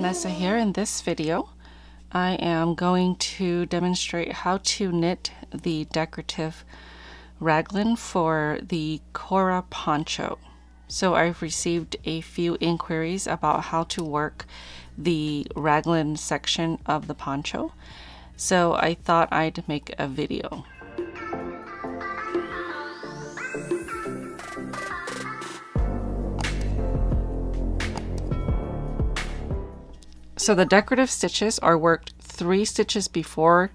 Vanessa here. In this video I am going to demonstrate how to knit the decorative raglan for the Cora poncho. So I've received a few inquiries about how to work the raglan section of the poncho, so I thought I'd make a video. So the decorative stitches are worked 3 stitches before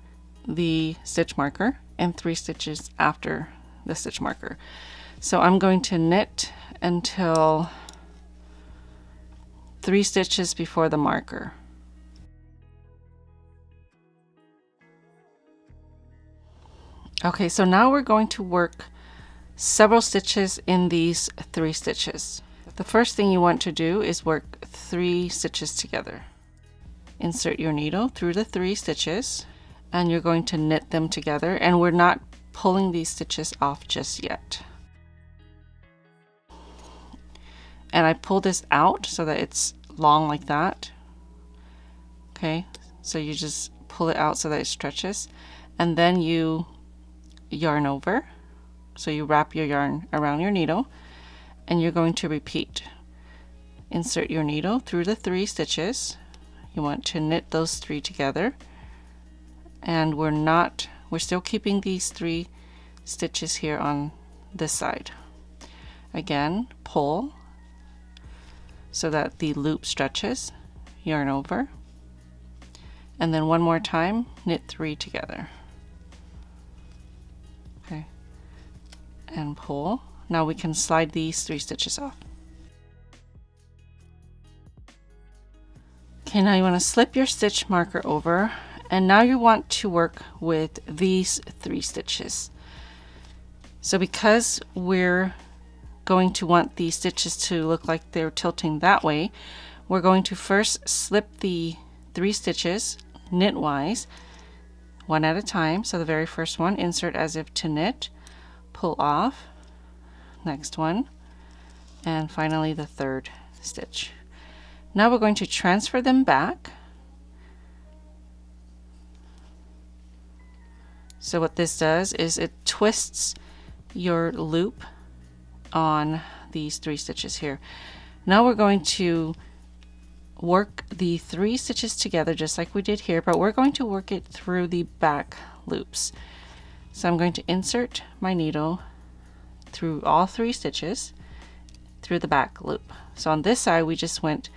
the stitch marker and 3 stitches after the stitch marker. So I'm going to knit until 3 stitches before the marker. Okay, so now we're going to work several stitches in these 3 stitches. The first thing you want to do is work 3 stitches together. Insert your needle through the 3 stitches and you're going to knit them together, and we're not pulling these stitches off just yet. And I pull this out so that it's long like that. Okay, so you just pull it out so that it stretches, and then you yarn over. So you wrap your yarn around your needle and you're going to repeat. Insert your needle through the 3 stitches. You want to knit those 3 together, and we're still keeping these 3 stitches here on this side. Again, pull so that the loop stretches, yarn over, and then one more time, knit 3 together. Okay, and pull. Now we can slide these 3 stitches off. Okay, now you want to slip your stitch marker over, and now you want to work with these 3 stitches. So because we're going to want these stitches to look like they're tilting that way, we're going to first slip the 3 stitches knitwise, one at a time. So the very first one, insert as if to knit, pull off, next one, and finally the 3rd stitch. Now we're going to transfer them back. So what this does is it twists your loop on these 3 stitches here. Now we're going to work the 3 stitches together just like we did here, but we're going to work it through the back loops. So I'm going to insert my needle through all 3 stitches through the back loop. So on this side we just went